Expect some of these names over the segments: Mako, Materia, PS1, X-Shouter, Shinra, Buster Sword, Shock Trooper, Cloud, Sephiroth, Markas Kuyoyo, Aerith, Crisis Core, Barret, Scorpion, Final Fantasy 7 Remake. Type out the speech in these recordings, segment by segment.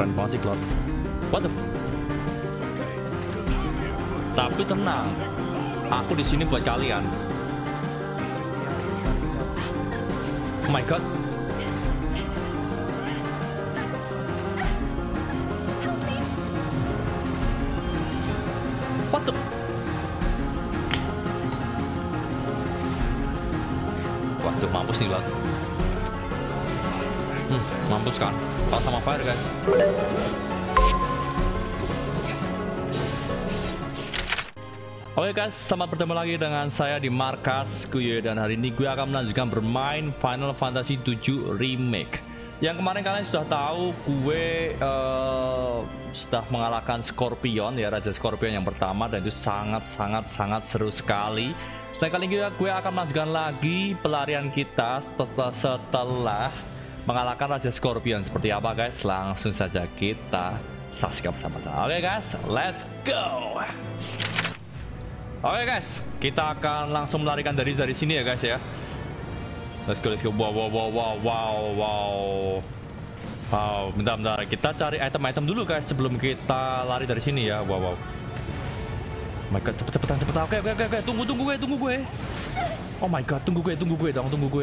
Keren banget sih Cloud. What the f. Tapi tenang, aku di sini buat kalian. Oh my god. What the. Waduh, mampus nih Cloud. Mampus kan. Kalau sama fire guys. Oke guys, selamat bertemu lagi dengan saya di Markas Kuyoyo, dan hari ini gue akan melanjutkan bermain Final Fantasy 7 Remake. Yang kemarin kalian sudah tahu gue sudah mengalahkan Scorpion ya, Raja Scorpion yang pertama, dan itu sangat seru sekali. Selain kali ini gue akan melanjutkan lagi pelarian kita setelah mengalahkan Raja Scorpion. Seperti apa guys? Langsung saja kita saksikan bersama-sama. Oke guys, let's go! Oke guys, kita akan langsung melarikan dari sini ya guys ya. Let's go. Wow. Bentar. Kita cari item-item dulu guys sebelum kita lari dari sini ya. Wow. Oh my god, cepetan. Oke. Tunggu gue. Oh my god, tunggu gue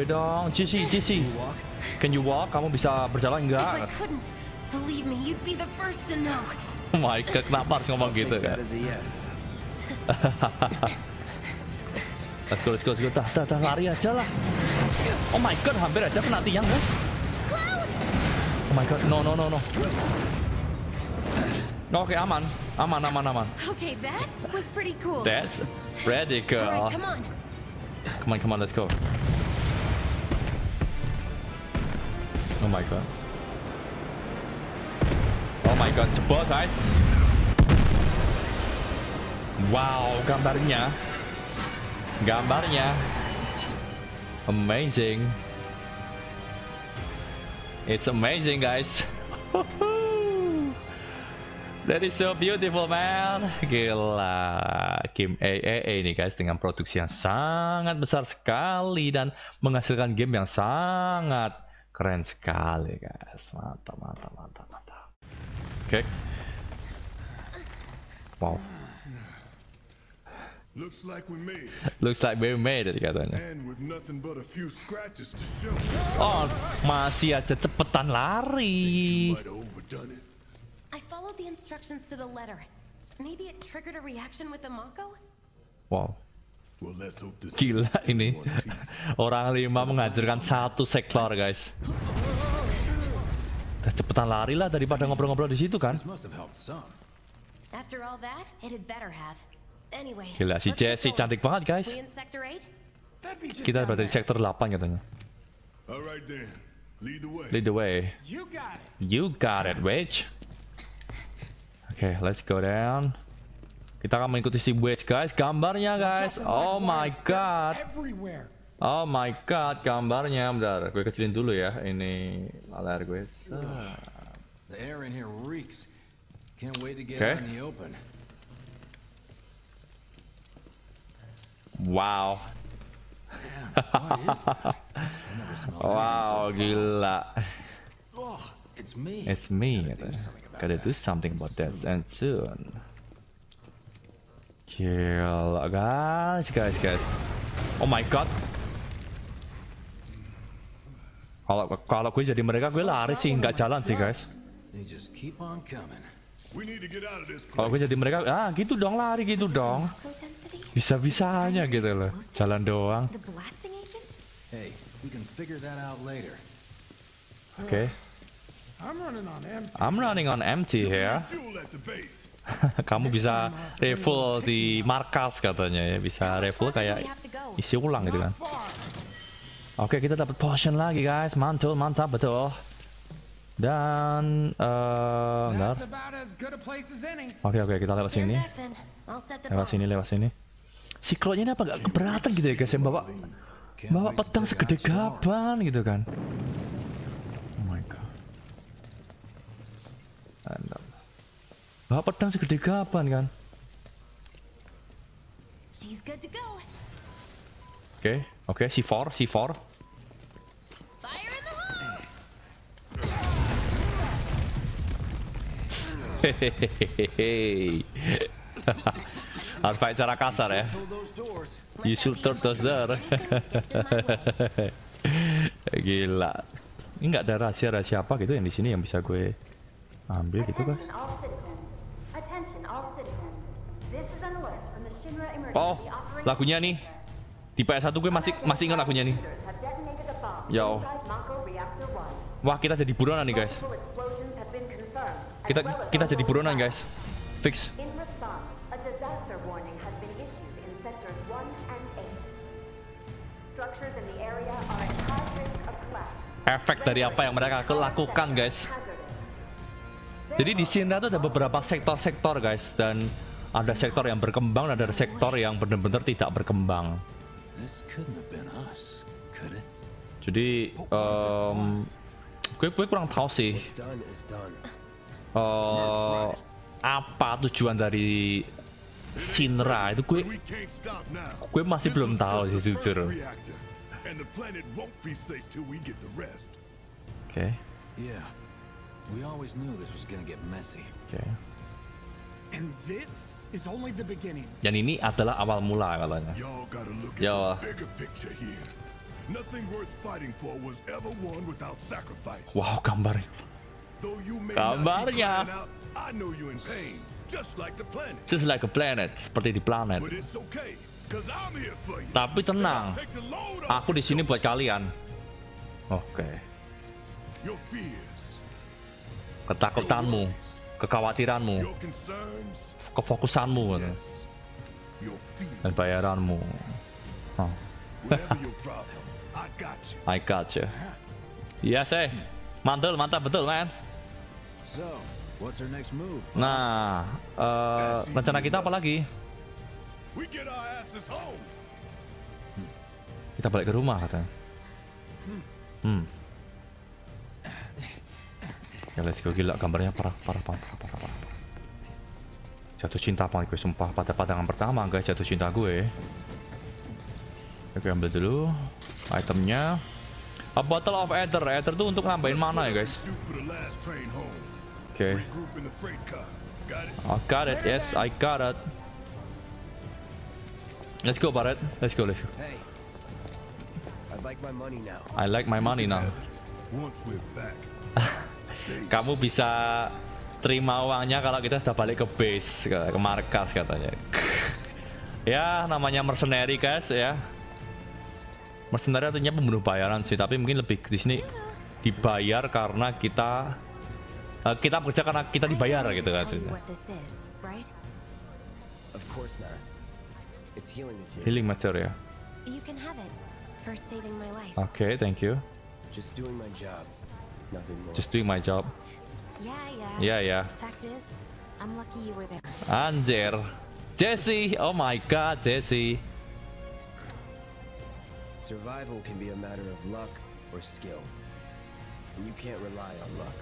dong. Jesse. Can you walk? Kamu bisa berjalan enggak? Oh my god, kenapa harus ngomong gitu kan? Let's go. Dah, lari aja lah. Oh my god, hampir aja kena tiang guys. Oh my god, no. Oke, aman. Okay, that was pretty cool. That's pretty cool. Right, come on, let's go. Oh my god, cepet guys. Wow, gambarnya amazing. It's amazing guys. That is so beautiful man. Gila, game AAA ini guys dengan produksi yang sangat besar sekali dan menghasilkan game yang sangat keren sekali guys. Mantap. Oke. Wow. Looks like we made it katanya. Oh, masih aja cepetan lari. Wow. Gila ini. Orang 5 menghancurkan satu sektor, guys. Cepetan lari lah daripada ngobrol-ngobrol di situ kan. Gila, si Jesse cantik banget guys. Kita berada di sektor 8 katanya. Lead the way. You got it, Wedge. Oke, let's go down. Kita akan mengikuti si Wedge guys. Gambarnya guys. Oh my god, gambarnya. Bentar, gue kecilin dulu ya. Ini layar gue. Oke. Wow. Wow, gila. It's me. Gotta do something about that and soon. Gila, guys. Oh my god. Kalau gue jadi mereka, gue lari sih, nggak jalan sih guys. Kalau gue jadi mereka, gitu dong, lari gitu dong. Bisa-bisanya gitu loh, jalan doang. Oke. I'm running on empty here. Kamu bisa refill di markas katanya ya, bisa refill kayak isi ulang gitu kan. Oke, kita dapat potion lagi guys, mantap betul. Dan bentar. Oke, kita lewat sini. Si Cloud ini apa gak keberatan gitu ya guys yang bawa pedang segede gaban gitu kan. Oh my god. Bawa pedang segede gaban kan. Oke, C4. Hehehe. Harus pakai cara kasar ya. You should turn those door. Gila. Ini nggak ada rahasia-rahasia apa gitu yang di sini yang bisa gue ambil gitu kan? Oh, lagunya nih. Di PS1 gue masih ingat lagunya nih. Yo. Wah, kita jadi buronan nih, guys. Kita jadi buronan, guys. Fix. Efek dari apa yang mereka lakukan, guys. Jadi di Shinra tuh ada beberapa sektor-sektor, guys, dan ada sektor yang berkembang, ada sektor yang benar-benar tidak berkembang. Jadi gue kurang tahu sih apa tujuan dari Shinra itu, gue masih belum tahu sih jujur. Oke. Dan ini adalah awal mula katanya. Ya. Wow, gambarnya. Just like a planet, seperti di planet. Tapi tenang, aku di sini buat kalian. Oke. Ketakutanmu, kekhawatiranmu, kefokusanmu, dan bayaranmu. Oh. I got you. Iya sih, mantap betul man. Nah, rencana kita apa lagi? Kita balik ke rumah katanya. Ya let's go. Gila gambarnya parah. Jatuh cinta apa gue, sumpah pada pandangan pertama guys, jatuh cinta gue. Oke, ambil dulu itemnya. A bottle of ether. Ether tuh untuk nambahin mana ya guys. Oke. I got it, yes I got it. Let's go, Barret. Let's go. Hey, I like my money now. Once we're back. Kamu bisa terima uangnya kalau kita sudah balik ke base, ke markas katanya. Ya, namanya mercenary guys ya. Mercenary artinya pembunuh bayaran sih, tapi mungkin lebih di sini dibayar karena kita bekerja karena kita dibayar gitu katanya. Healing material. Okay, thank you. Just doing my job. Yeah. Fact is, I'm lucky you were there. Anjir, Jesse, oh my God, Jesse. Survival can be a matter of luck or skill, and you can't rely on luck.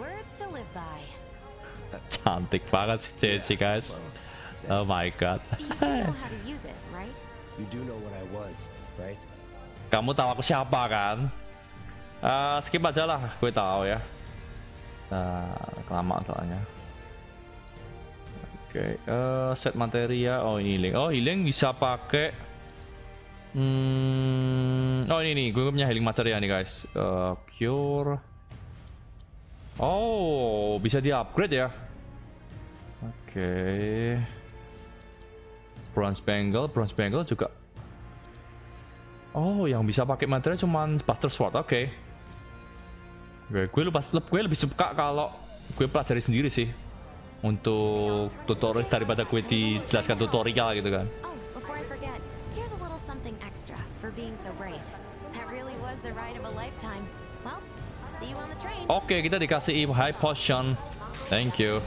Words to live by. Cantik banget sih Jesse guys. Oh my God. Kamu tahu aku siapa kan? Skip aja lah, gue tahu ya. Lama soalnya. Oke, set materia. Oh ini healing. Oh healing bisa pakai. Oh ini nih, gue punya healing materia nih guys. Cure. Oh bisa di upgrade ya. Oke. Bronze Bangle juga. Oh, yang bisa pakai materi cuman Buster Sword, oke. Gue lebih suka kalau gue pelajari sendiri sih. Untuk tutorial daripada gue dijelaskan tutorial gitu kan. Oke, kita dikasih high potion. Thank you.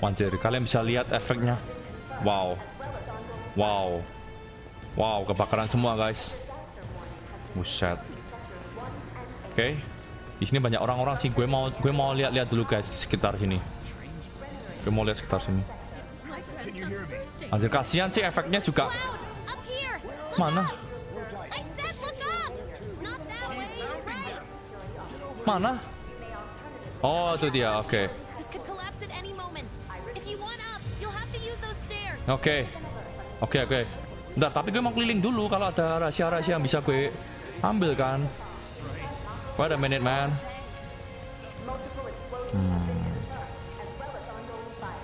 Anjir, kalian bisa lihat efeknya. Wow, kebakaran semua guys. Buset. Oke. Di sini banyak orang-orang sih. Gue mau lihat-lihat dulu guys di sekitar sini. Anjir, kasihan sih efeknya juga. Mana? Oh, itu dia. Oke. Oke. Bentar, tapi gue mau keliling dulu. Kalau ada rahasia-rahasia yang bisa gue ambil kan. Wait a minute, man.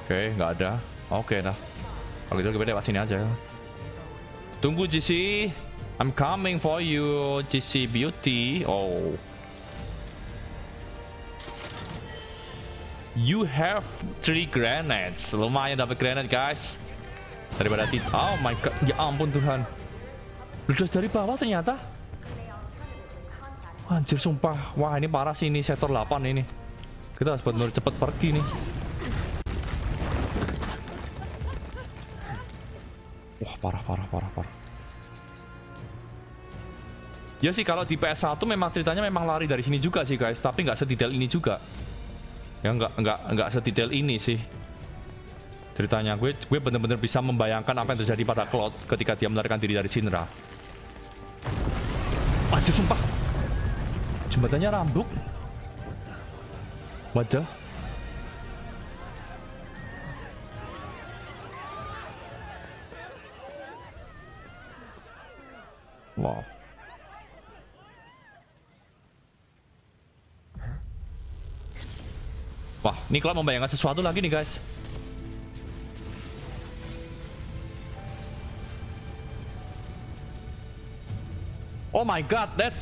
Oke, nggak ada. Oke dah. Kalau itu kita lewat sini aja. Tunggu GC, I'm coming for you, GC Beauty. Oh, you have 3 grenades. Lumayan dapat grenade guys. Daripada tit. Oh my god, ya ampun Tuhan. Ledas dari bawah ternyata. Anjir sumpah. Wah ini parah sih ini sektor 8 ini. Kita harus benar cepat pergi nih. Wah parah. Ya sih kalau di PS1 memang ceritanya memang lari dari sini juga sih guys, tapi nggak sedetail ini juga. Ya nggak sedetail ini sih ceritanya. Gue bener-bener bisa membayangkan apa yang terjadi pada Cloud ketika dia melarikan diri dari Shinra. Aduh sumpah, jembatannya rambuk. Wadah. Wow. Wah, ini Cloud membayangkan sesuatu lagi nih guys. Oh my god, that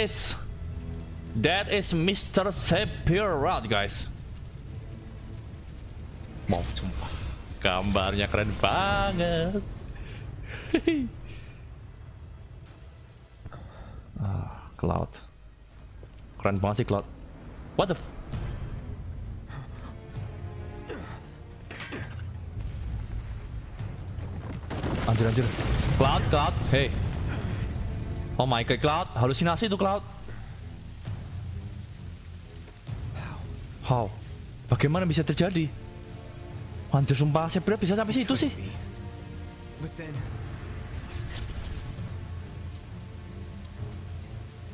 is Mr. Sephiroth guys. Mau jumpa. Gambarnya keren banget. Ah, Cloud. Keren banget sih Cloud. What the f... Anjir. Cloud. Hey. Oh my god, Cloud. Halusinasi itu Cloud. How? Bagaimana bisa terjadi? Anjir sumpah, saya berapa bisa sampai situ sih?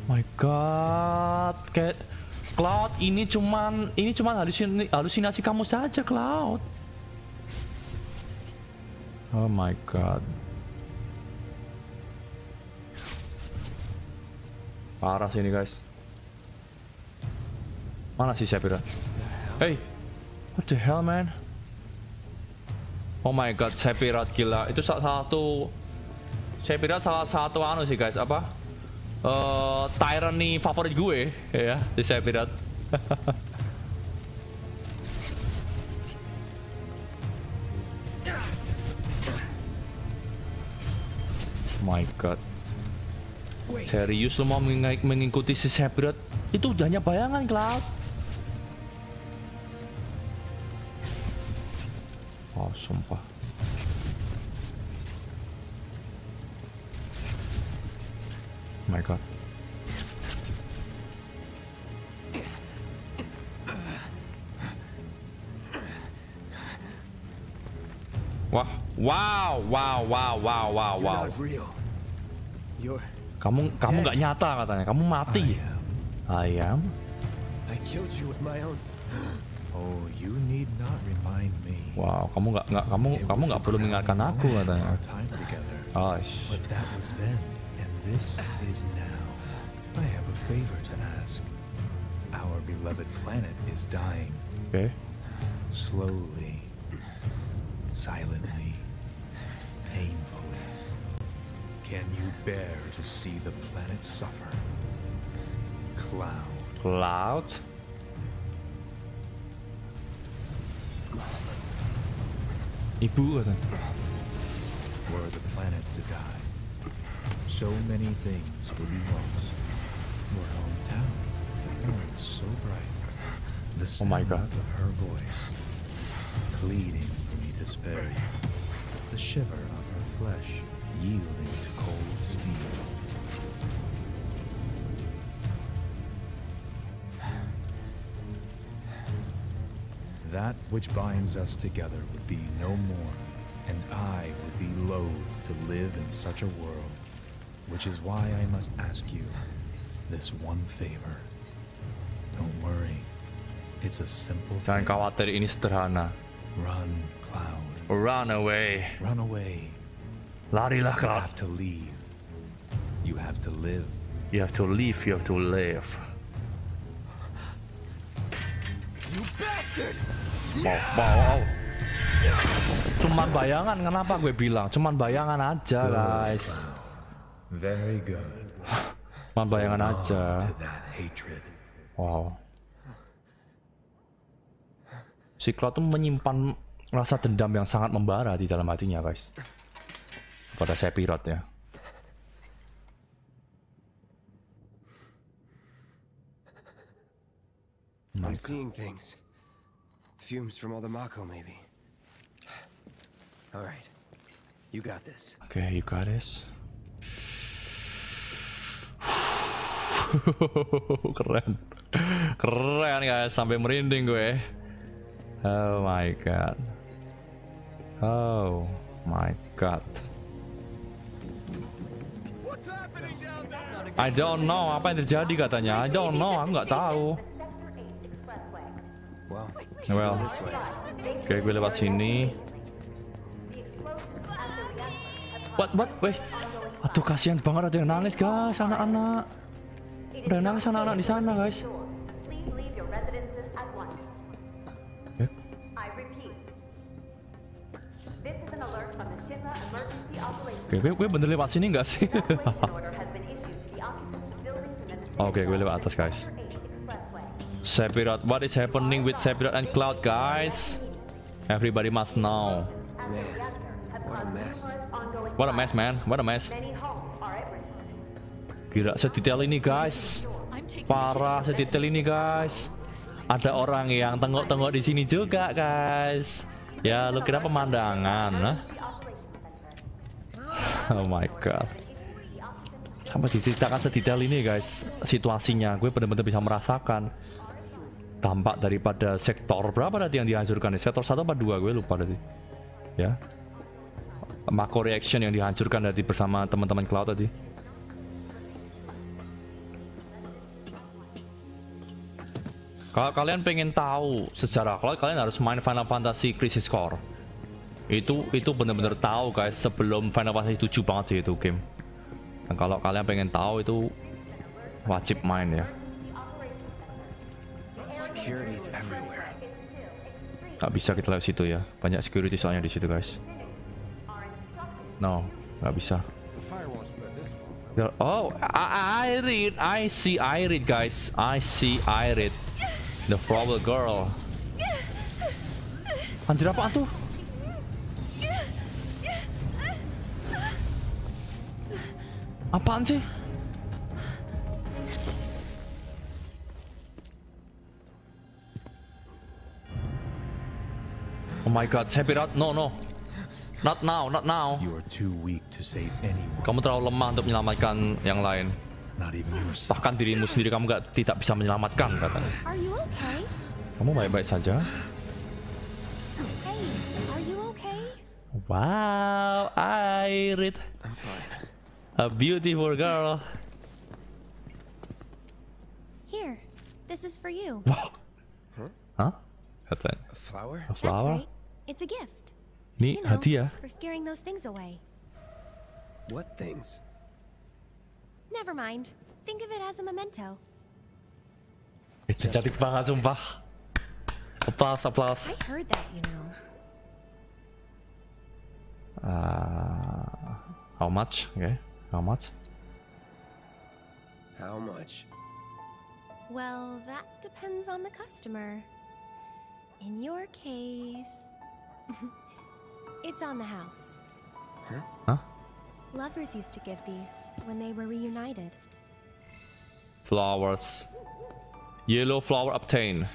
My god, kayak... Cloud, ini cuman halusinasi kamu saja, Cloud. Oh my god. Parah sih ini, guys. Mana sih Sephiroth? Hey. What the hell, man? Oh my god, Sephiroth gila. Itu salah satu anu sih, guys. Apa? Tyrant nih favorit gue ya, di Sephiroth. My god. Serius lu mau mengikuti si Sephiroth? Itu udah hanya bayangan, Cloud. Oh, sumpah. Oh my god. Wow. Kamu nggak nyata katanya. Kamu mati. I am. I killed you with my own. Oh, you need not remind me. Wow, kamu nggak perlu mengingatkan aku katanya. Oh, this is now. I have a favor to ask. Our beloved planet is dying. Okay. Slowly, silently, painfully. Can you bear to see the planet suffer? Cloud? Ibu katanya. Were the planet to die? So many things would be lost. Your hometown, the moon so bright, the sound of her voice, pleading for me to spare you, the shiver of her flesh yielding to cold steel. That which binds us together would be no more, and I would be loath to live in such a world. Which is why I must ask you this one favor. Don't worry. It's a simple thing. Jangan khawatir, ini sederhana. Run, Cloud. Run away. Run away. Larilah, Cloud. You have to leave. You have to live. You have to leave. You have to live. You bastard! Wow. Cuman bayangan, kenapa gue bilang? Cuman bayangan aja, guys. Very good. Cuman bayangan aja. Wow. Si Cloud tuh menyimpan rasa dendam yang sangat membara di dalam hatinya, guys. Kepada Sephiroth ya. I'm seeing things. Fumes from all the Mako maybe. All right. You got this. Okay, you got this. Keren. Keren, guys, sampai merinding gue. Oh my god. Oh my god. I don't know apa yang terjadi katanya. I don't know, aku nggak tahu. Well, oke, gue lewat sini. What, weh. Aduh, kasihan banget ada yang nangis, guys, anak-anak. Udah nangis anak-anak di sana, guys. Gue bener lewat sini nggak sih? Oke, gue lewat atas, guys. Sephiroth, what is happening with Sephiroth and Cloud, guys? Everybody must know. What a mess, man. What a mess. Gila, sedetail ini, guys. Parah, sedetail ini, guys. Ada orang yang tengok-tengok di sini juga, guys. Ya, lu kira pemandangan, nah? Oh my god, sampai diceritakan sedetail ini, guys. Situasinya gue bener-bener bisa merasakan dampak daripada sektor berapa tadi yang dihancurkan nih? Sektor 1 apa 2, gue lupa tadi ya. Mako reaction yang dihancurkan tadi bersama teman-teman Cloud tadi. Kalau kalian pengen tahu sejarah Cloud, kalian harus main Final Fantasy Crisis Core. Itu bener-bener tahu, guys, sebelum Final Fantasy 7 banget sih itu game. Dan kalau kalian pengen tahu itu wajib main ya. Gak bisa kita lewat situ ya. Banyak security soalnya di situ, guys. No, gak bisa. Oh, Aerith, I see Aerith, guys. I see Aerith. The Froggle Girl. Anjir, apaan tuh? Apaan sih? Oh my god, Sephiroth, no. Not now, not now. You are too weak to save anyone. Kamu terlalu lemah untuk menyelamatkan yang lain. Bahkan dirimu sendiri kamu tidak bisa menyelamatkan, katanya. Are you okay? Kamu baik-baik saja? Hey, are you okay? Wow, Aerith. I'm fine. A beautiful girl. Here, this is for you. Wow. Huh? A flower? A flower? That's right. It's a gift. You know, for scaring those things away. What things? Never mind. Think of it as a memento. It's cantik banget, sumpah. Applause, applause. I heard that, you know. How much? Okay. How much? Well, that depends on the customer. In your case, it's on the house. Huh? Lovers used to give these when they were reunited. Flowers. Yellow flower obtained.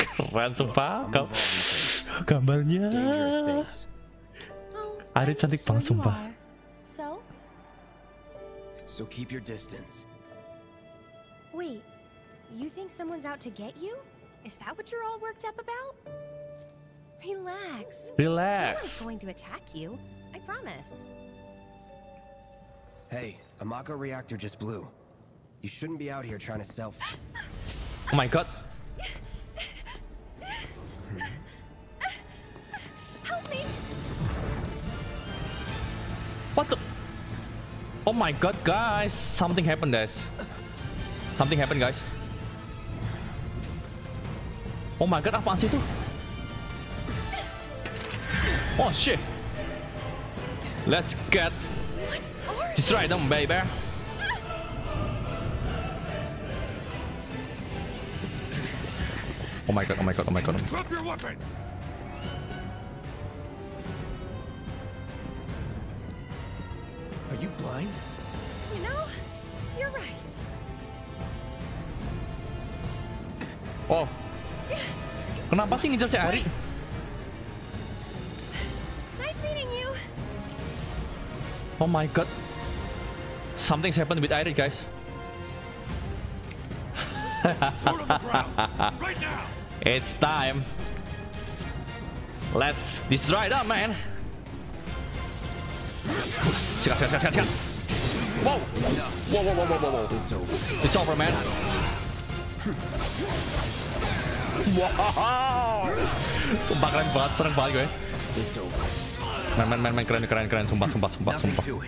Keren sumpah. Gambarnya. Ada cantik banget sumpah. So keep your distance. Wait, you think someone's out to get you? Is that what you're all worked up about? Relax. No one's going to attack you, I promise. Hey, a Mako reactor just blew. You shouldn't be out here trying to self. Oh my god. Help me. What the? Oh my god, guys. Something happened, guys. Something happened, guys. Oh my god, apaan sih itu? Oh shit. Let's get destroy them, baby. Oh my god, oh my god, oh my god. Drop your weapon. Are you blind? You know, you're right. Oh. Kenapa sih ngejar si Ari? Oh my god, something's happened with Aerith, guys. Sword on the ground, right now. It's time. Let's destroy them, man. Sikat. Wow. Whoa. It's over, man. Wow. Sumpah keren banget, serang banget gue. It's over. Main keren sumpah. Woo.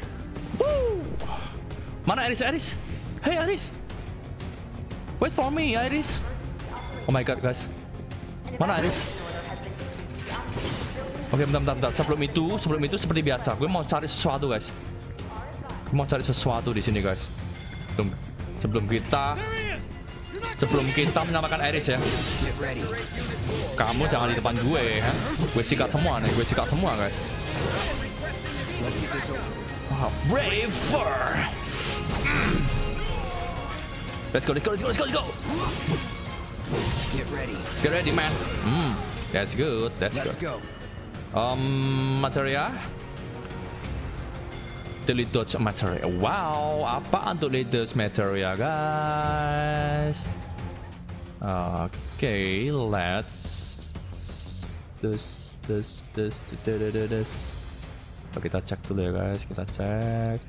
Mana Aerith? Hey Aerith, wait for me Aerith. Oh my god guys, mana Aerith? Oke, bentar. Sebelum itu seperti biasa, gue mau cari sesuatu guys. Gue mau cari sesuatu di sini guys. Sebelum kita menyamakan Aerith ya. Kamu jangan di depan gue ya. Gue sikat semua guys. Wow, braver. Let's go. Get ready, man. That's good. Materia. Delete dodge materia. Wow, apaan tuh delete dodge materia, guys? Okay, let's this. Kita cek dulu ya guys, kita cek.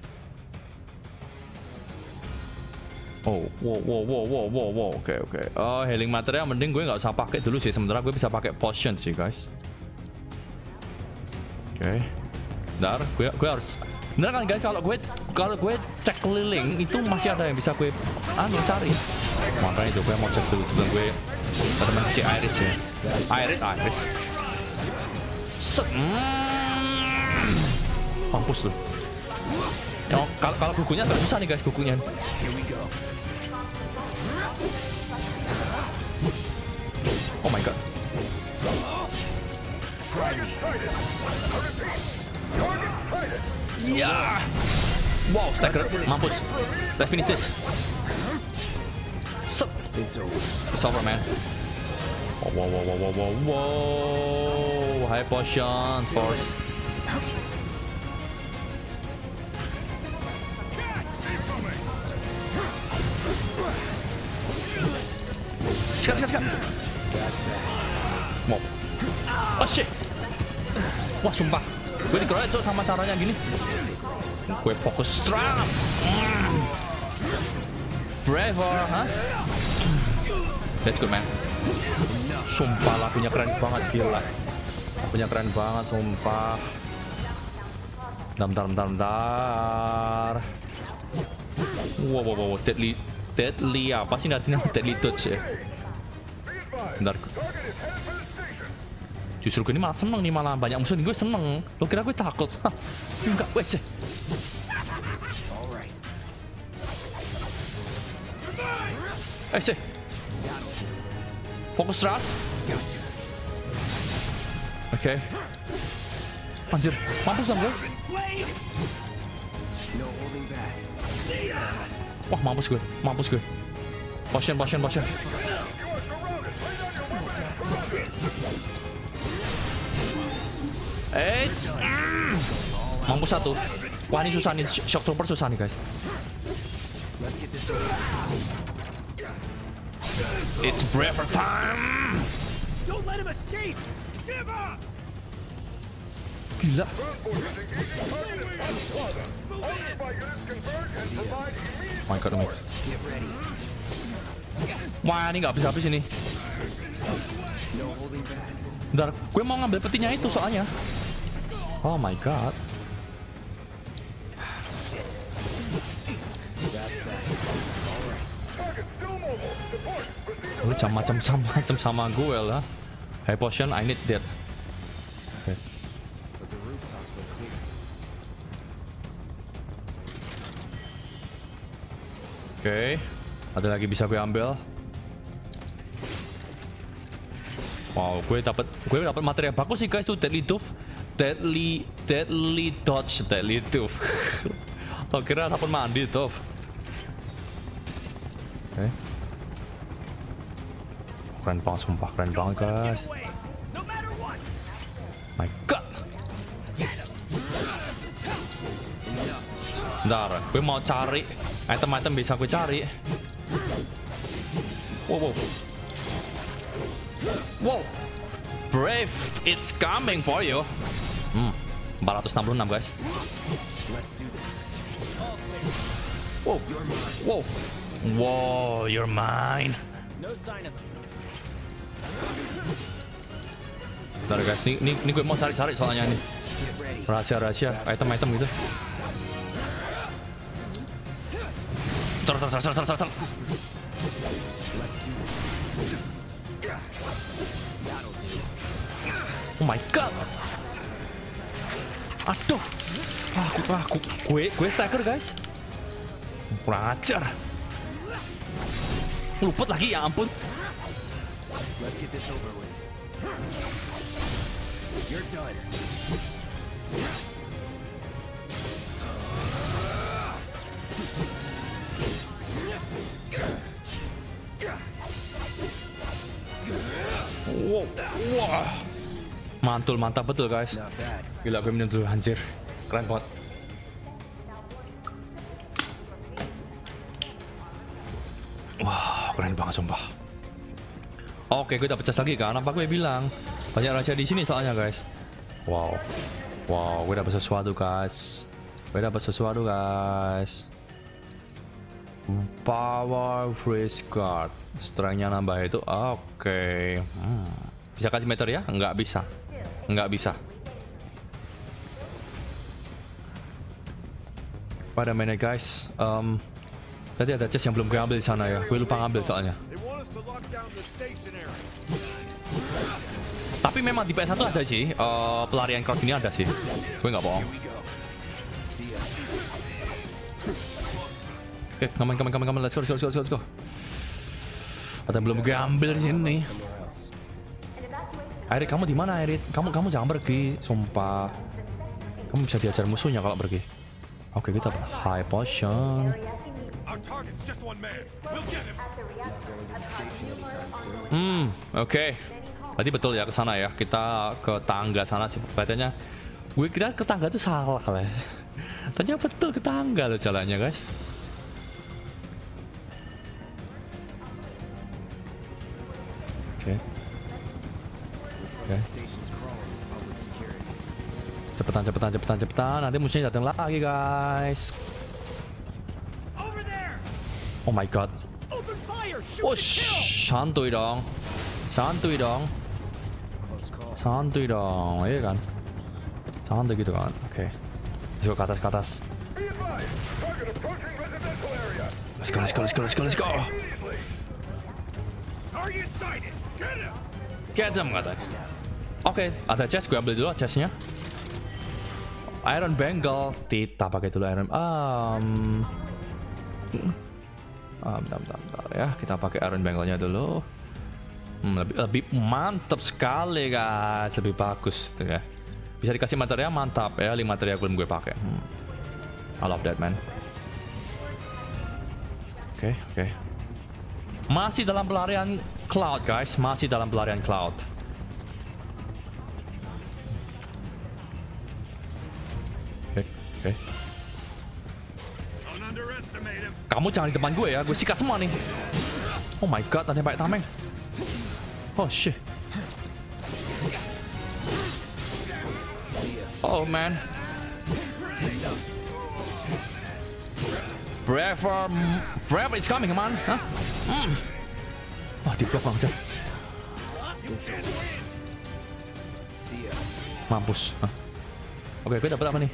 Oh, wow. Oke. Oh, healing material mending gue nggak usah pakai dulu sih. Sementara gue bisa pakai potion sih guys. Oke. Bentar, gue harus. Bener kan guys, kalau gue cek keliling itu masih ada yang bisa gue cari. Makanya itu gue mau cek dulu sebelum gue temen si Aerith ya. Aerith. Mampus tuh. Kalau bukunya agak susah nih guys, bukunya. Oh my god. Yeah. Wow, stagger. Mampus. Let's finish this. Sup. It's over, man. Wow. High potion force. Sikat. Mau. Oh shit. Wah sumpah. Gue dikeroyok tuh sama caranya gini. Gue fokus strap. Braver, huh? That's good man. Sumpah lagunya keren banget gila. Lagunya keren banget sumpah. Bentar. Wow. Deadly apa sih nantinya deadly touch ya? Bentar. Justru gue ini malah seneng nih, malah banyak musuh nih, gue seneng. Lo kira gue takut? Hah, enggak wes. Fokus ras. Oke. Anjir, mampus dong gue. Wah, mampus gue. Potion. Mampus satu. Wah, ini susah nih, Shock Trooper susah nih, guys. It's braver time. Don't let him escape. Give up. Gila. Oh my god. Wah, ini nggak habis-habis ini. Bentar, gue mau ngambil petinya itu soalnya. Oh my god. Lu macam-macam sama gue lah. Hey potion, I need that. Okay. Oke, ada lagi bisa gue ambil. Wow, gue dapat materi yang bagus sih guys tuh. Deadly dodge. Tau kira sabun mandi tuh. Oke. Keren banget sumpah, keren banget guys. My god. Bentar, gue mau cari item-item bisa gue cari. Wow, wow. Wow, brave, it's coming for you. 466 guys. Wow, wow, wow, you're mine. Bentar guys, ini gue mau cari-cari soalnya ini. Rahasia-rahasia, item-item gitu. Cari. Oh my god. Aduh. Gue stacker guys. Kurang ajar. Luput lagi, ya ampun. Wow, wow. Mantul, mantap betul guys. Gila, gue minum dulu, anjir. Keren banget. Wah, wow, keren banget sumpah. Oke, gue dapet cas lagi kan? Apa gue bilang banyak rahasia di sini soalnya guys. Wow, wow, gue dapet sesuatu guys. Power freeze guard, strength-nya nambah itu. Oke. Bisa kasih meter ya? Nggak bisa. Pada mana guys? Tadi ada chest yang belum gue ambil di sana ya. Gue lupa ngambil soalnya. Tapi memang di PS1 ada sih. Pelarian crowd ini ada sih. Gue nggak bohong. Oke, kamen, let's go. Ada yang belum gue ambil sini. Aerith, kamu di mana Aerith? Kamu jangan pergi, sumpah. Kamu bisa diajar musuhnya kalau pergi. Oke, kita high potion. Oke. Tadi betul ya ke sana ya. Kita ke tangga sana sih. Katanya gue kira ke tangga itu salah lah. Ternyata betul ke tangga loh jalannya, guys. Oke. Cepetan. Nanti musuhnya datang lagi, guys. Oh my god. Oh, santuy dong. Iya kan? Santuy gitu kan. Oke. Yuk ke atas. Let's go. Get them, katanya. Oke, ada chest, gue ambil dulu chestnya. Iron Bangle, kita pakai dulu Iron. Bentar ya, kita pakai Iron Bangle-nya dulu. Lebih mantap sekali guys, lebih bagus tuh ya. Bisa dikasih material mantap ya, 5 material belum gue pakai. I love that man. Oke. Masih dalam pelarian Cloud guys, Oke. Kamu jangan di depan gue ya, gue sikat semua nih. Oh my god, ada yang pakai tameng. Oh shit. Oh man. Brave is coming, man. Wah, di blok banget. Mampus. Hah? Oke, gue dapat apa nih?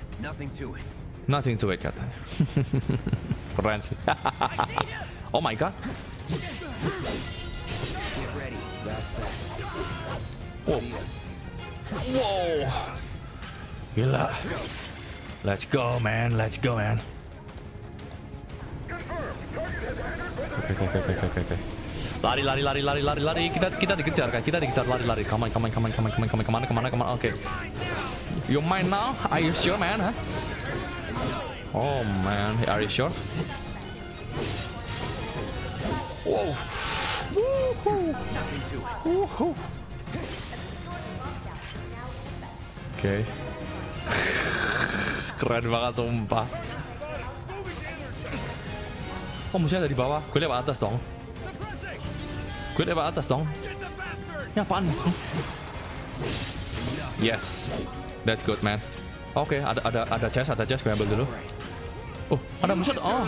Nothing to it katanya. Keren sih. Oh my god. Wow. Wow. Gila. Let's go man, let's go man. Oke. Lari. Kita dikejar kan? Kita dikejar lari. Kemana? Oke. You mine now? Are you sure man? Huh? Oh man, are you sure? Wow. Woohoo. Oke. Keren banget sumpah. Oh, musuhnya dari bawah. Gue lewat atas dong. Ini apaan? Yes. That's good, man. Oke, ada chest. Gue ambil dulu. Oh, ada musuh. Oh.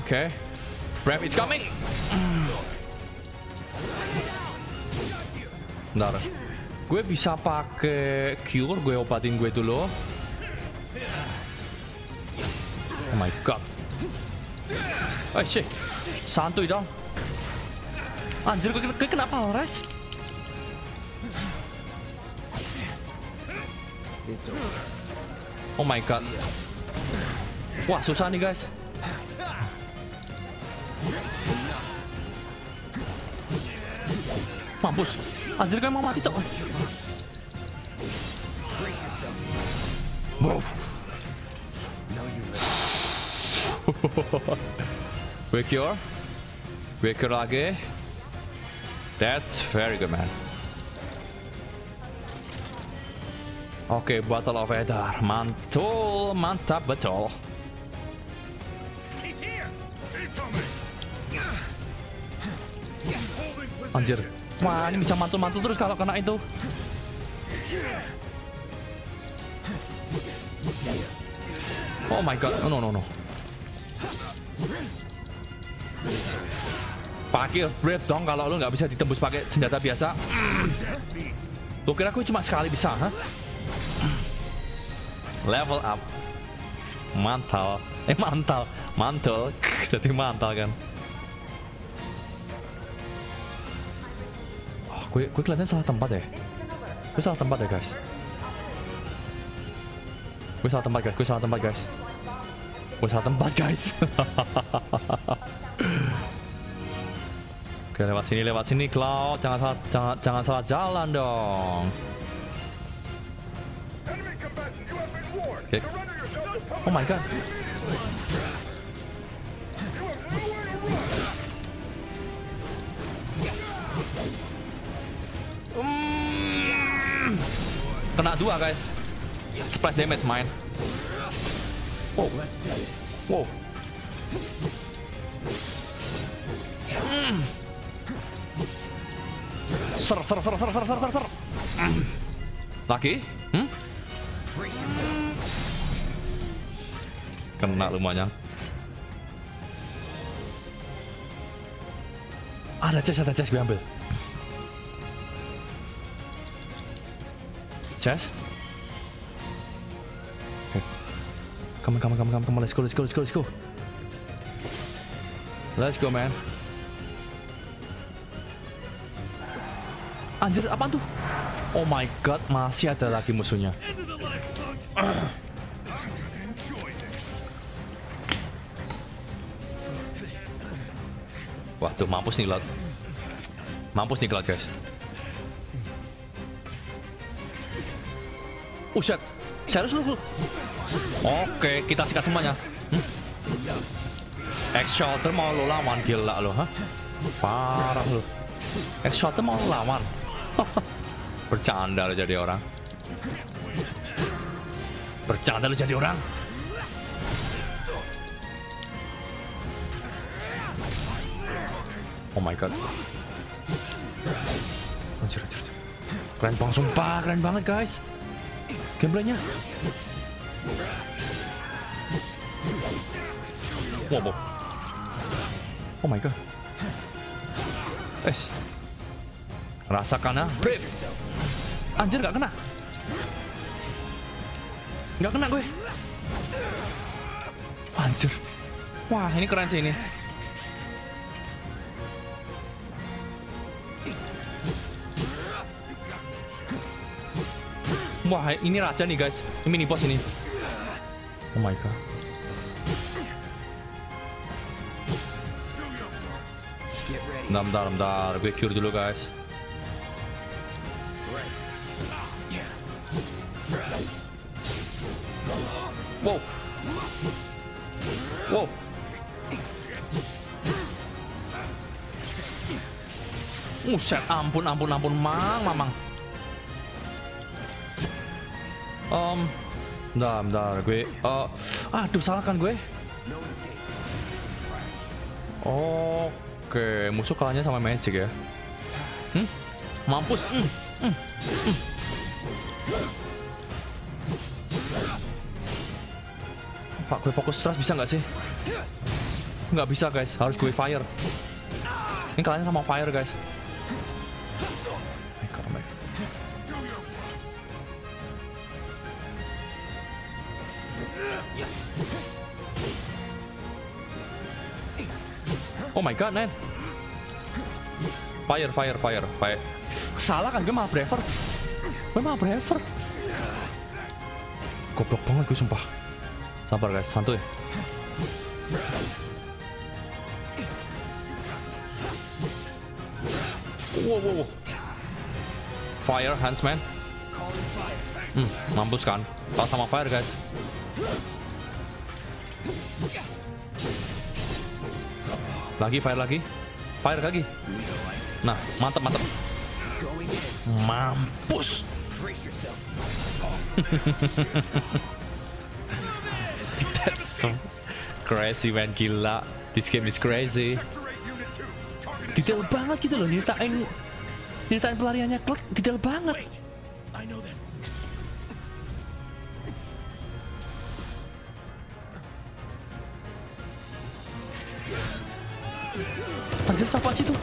Oke. Rap is coming. Bentar. Gue bisa pakai cure. Gue obatin gue dulu. Oh my god. Eh, shit. Santuy dong. Anjir, gue kena palres. Oh my god. Wah, susah nih guys. Mampus. Anjir, gue mau mati cok. Wow. Wake your lagi. That's very good man. Oke, Battle of Edar. Mantap betul. Anjir. Wah, ini bisa mantul-mantul terus kalau kena itu. Oh my god. Oh, no. Pakai rip dong kalau lu nggak bisa ditembus pakai senjata biasa. Lu kira aku cuma sekali bisa, ha? Level up. Mantul. Jadi mantal kan. Oh, gue kelihatannya salah tempat ya. Gue salah tempat guys. Oke, lewat sini Cloud, jangan salah jalan dong. Okay. Oh my god. Kena dua guys. Splash damage main. Wow. Ser. Lagi? Kena lumayan. Ada chest gue ambil. Chest? Come on, let's go. Let's go, man. Anjir, apaan tuh? Oh my god, masih ada lagi musuhnya. Wah, tuh mampus nih Cloud, guys. Uset, serius lu? Oke, kita sikat semuanya. X-Shouter mau lo lawan, gila lo, hah? Parah lo. X-Shouter mau lo lawan. Bercanda lo jadi orang. Oh my god. Anjir. Keren banget sumpah, keren banget guys. Gameplaynya. Wow. Oh my god. Guys, rasakan ah. Anjir gak kena. Gak kena gue. Anjir. Wah, ini keren sih ini. Wah, ini rahasia nih guys. Ini mini boss ini. Oh my god. Bentar, gue cure dulu guys. Wow. Wow. Buset, ampun Mang. Bentar, gue aduh, salah kan gue. Oke, musuh kalahnya sama magic ya. Mampus. Pak, gue fokus stress bisa nggak sih? Nggak bisa guys, harus gue fire. Ini kalahnya sama fire guys. Oh my god, man. Fire. Salah kan, gue malah braver. Goblok banget gue sumpah. Sabar guys, santuy. Wow. Fire Huntsman. Mampus kan. Pas sama fire guys. Lagi fire. Nah, mantap. Mampus. That's so crazy man, gila. This game is crazy. Detail banget gitu loh, nyeritain pelariannya Cloud, detail banget. Anjir, siapa sih tuh?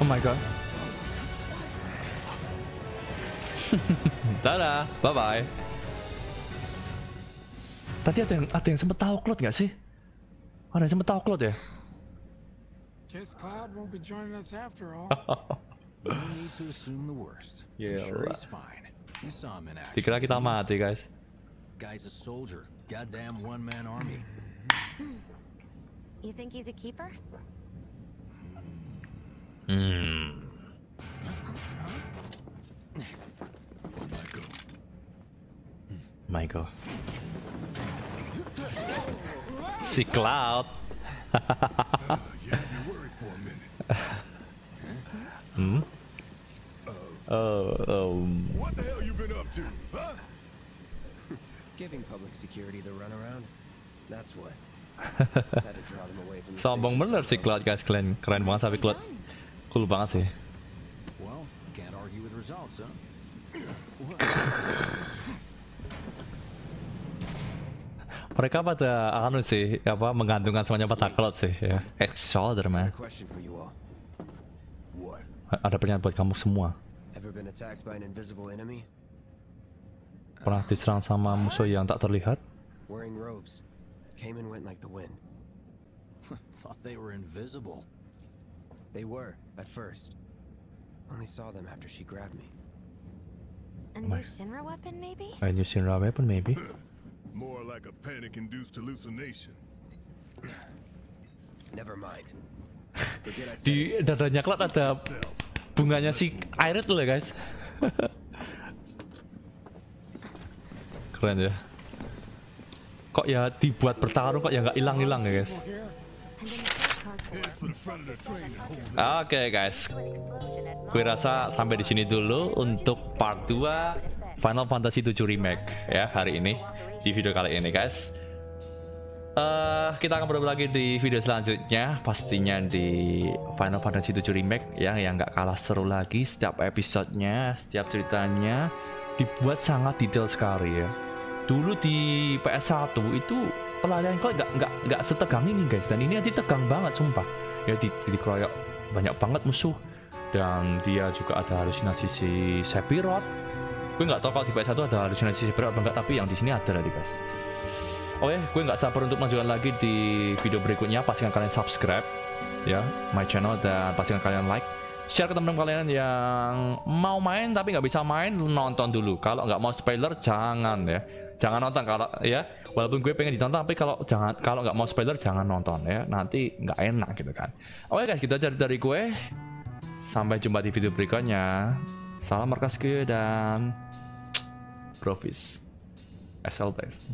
Oh my god. Dadah, bye-bye. Tadi ada yang sempet tahu Cloud gak sih? Ada yang sempet tahu Cloud ya? Dikira kita mati guys. Guy's a soldier, goddamn one-man army. You think he's a keeper? Mako. Si Cloud. What the hell you been up to, huh? Giving public security the runaround. That's what. Sombong bener si Cloud guys, keren banget sampai Cloud. Cool banget sih. Well, can't argue with results, huh? Mereka pada anu sih, apa menggantungkan semuanya pada Cloud sih, ya. Shoulder man. Ada pertanyaan buat kamu semua. Pernah diserang sama musuh yang tak terlihat? A new Shinra weapon maybe? More like a panic-induced hallucination. Never mind. Di dadanya Cloud ada bunganya si Aerith loh guys. Keren ya. Kok ya dibuat bertarung kok ya nggak hilang-hilang ya guys. Oke guys, gue rasa sampai di sini dulu untuk part 2 Final Fantasy 7 Remake ya hari ini, di video kali ini guys. Kita akan bertemu lagi di video selanjutnya, pastinya di Final Fantasy 7 Remake ya, yang nggak kalah seru lagi. Setiap episodenya, setiap ceritanya dibuat sangat detail sekali ya. dulu di PS1 itu pelarian Cloud nggak setegang ini guys, dan ini nanti tegang banget sumpah ya, dikeroyok banyak banget musuh, dan dia juga ada halusinasi si Sephiroth. Gue nggak tahu kalau di PS1 ada halusinasi Sephiroth atau enggak, tapi yang di sini ada lagi guys. Oke, gue nggak sabar untuk melanjutkan lagi di video berikutnya. Pastikan kalian subscribe ya my channel, dan pastikan kalian like, share ke teman-teman kalian yang mau main tapi nggak bisa main. Nonton dulu, kalau nggak mau spoiler jangan ya, jangan nonton. Kalau ya walaupun gue pengen ditonton, tapi kalau nggak mau spoiler jangan nonton ya, nanti nggak enak gitu kan. Oke guys, gitu aja dari gue, sampai jumpa di video berikutnya. Salam Markas Kuyoyo dan Profis SL Base.